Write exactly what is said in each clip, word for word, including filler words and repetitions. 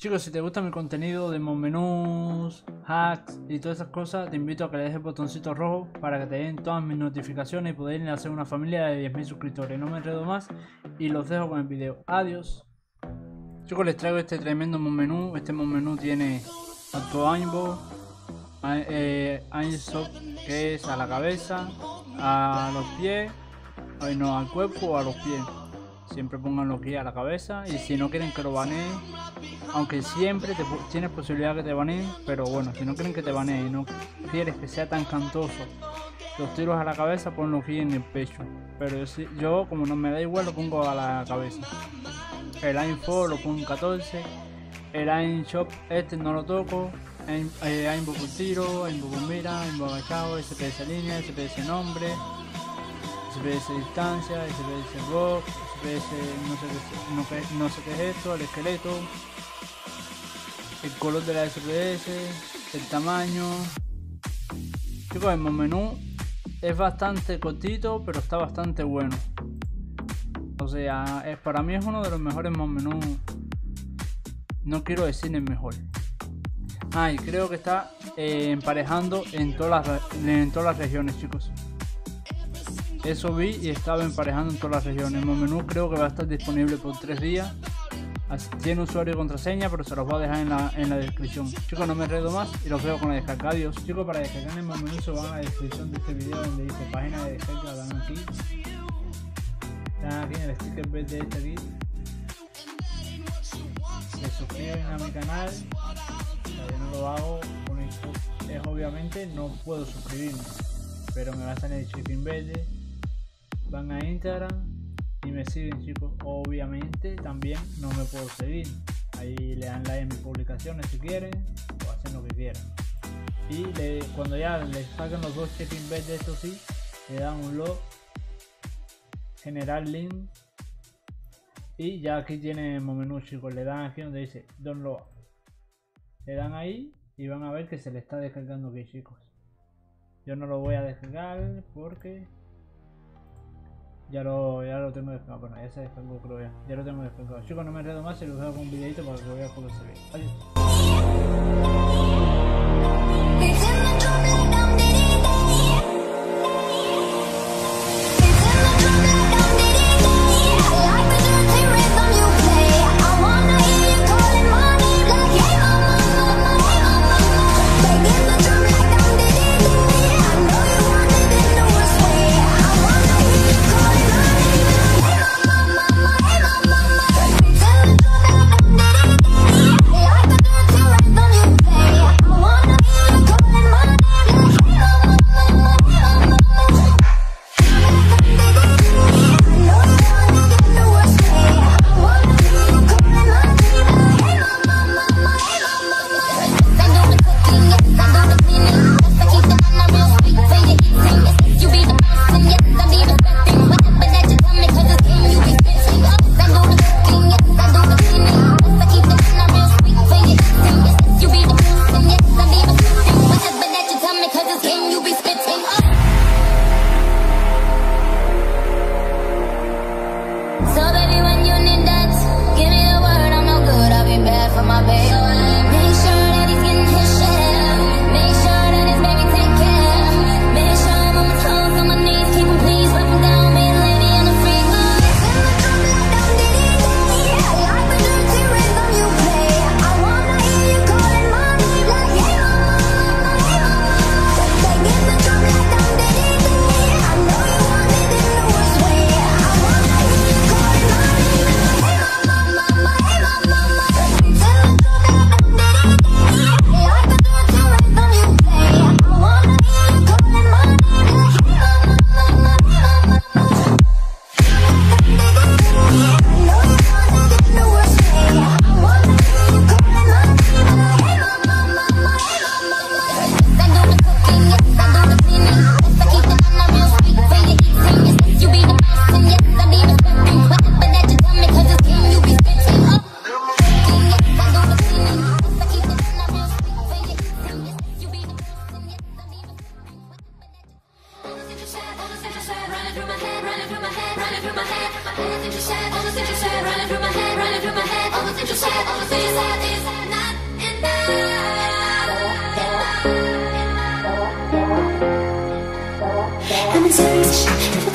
Chicos, si te gusta mi contenido de Mon Menús, hacks y todas esas cosas, te invito a que le des el botoncito rojo para que te den todas mis notificaciones y poder hacer una familia de diez mil suscriptores. No me enredo más y los dejo con el video. Adiós. Chicos, les traigo este tremendo Mon Menú. Este Mon Menú tiene tanto Aimbot, eh, Aimbot, que es a la cabeza, a los pies, ay, no, al cuerpo o a los pies. Siempre pongan los guías a la cabeza y si no quieren que lo baneen, aunque siempre te, tienes posibilidad que te baneen, pero bueno, si no quieren que te baneen y no quieres que sea tan cantoso los tiros a la cabeza, pon los guías en el pecho, pero yo, yo como no me da igual, lo pongo a la cabeza. El Info lo pongo en catorce, el InShop este no lo toco, Aimbot por tiro, Aimbot por mira, Aimbot agachado, S P S línea, S P S nombre, S P S distancia, S P S rock, S P S no sé, no, qué, no sé qué es esto, el esqueleto, el color de la S P S, el tamaño. Chicos, el Mon Menú es bastante cortito, pero está bastante bueno. O sea, es, para mí es uno de los mejores Mon Menú. No quiero decir el mejor. Ah, y creo que está eh, emparejando en todas las, en todas las regiones, chicos. Eso vi y estaba emparejando en todas las regiones. El Mon Menú creo que va a estar disponible por tres días. Así, tiene usuario y contraseña, pero se los voy a dejar en la, en la descripción. Chicos, no me enredo más y los veo con la descarga. Adiós. Chicos, para descargar el Mon Menú se van a la descripción de este video, donde dice página de descarga, dan aquí. Dan aquí en el sticker verde de este aquí. Se suscriben a mi canal. Yo no lo hago con esto. Es obviamente no puedo suscribirme, pero me gastan el shipping verde. Van a Instagram y me siguen, chicos. Obviamente también no me puedo seguir. Ahí le dan like a mis publicaciones si quieren, o hacen lo que quieran. Y le, cuando ya les saquen los dos check-in bets de esto, sí, le dan un log, generar link. Y ya aquí tiene el menú, chicos. Le dan aquí donde dice download. Le dan ahí y van a ver que se le está descargando aquí, chicos. Yo no lo voy a descargar porque Ya lo, ya lo tengo descargado. Bueno, ya se descargó, creo ya. Ya lo tengo descargado. Chicos, no me enredo más y los dejo con un videito para que lo veas cómo se ve. Adiós.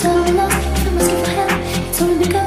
Nobody else, so we can be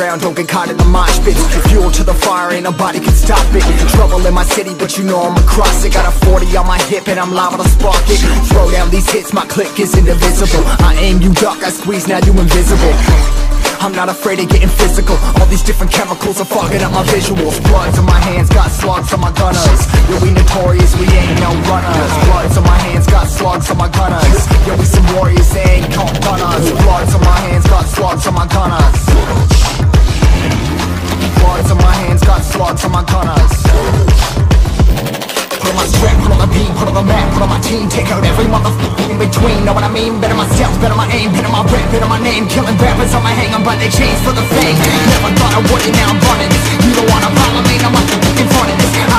ground, don't get caught in the mosh pit. Fuel to the fire, ain't nobody can stop it. Trouble in my city, but you know I'm across it. Got a forty on my hip and I'm liable to spark it. Throw down these hits, my click is indivisible. I aim, you duck, I squeeze, now you invisible. I'm not afraid of getting physical. All these different chemicals are fogging up my visuals. Bloods on my hands, got slugs on my gunners. Yeah, we notorious, we ain't no runners. Bloods on my hands, got slugs on my gunners. Yeah, we some warriors, they ain't no gunners. Bloods on my hands, got slugs on my gunners. Bloods on my hands, got slugs on my gunners. Put on my strap, put on the beat, put on the map, put on my team. Take out every motherfucker in between, know what I mean? Better myself, better my aim, better my rap, better my name. Killing rappers on my hang, I'm by their chains for the fame. Never thought I would it, now I'm running. You don't wanna follow me, I'm not fucking frontin' this.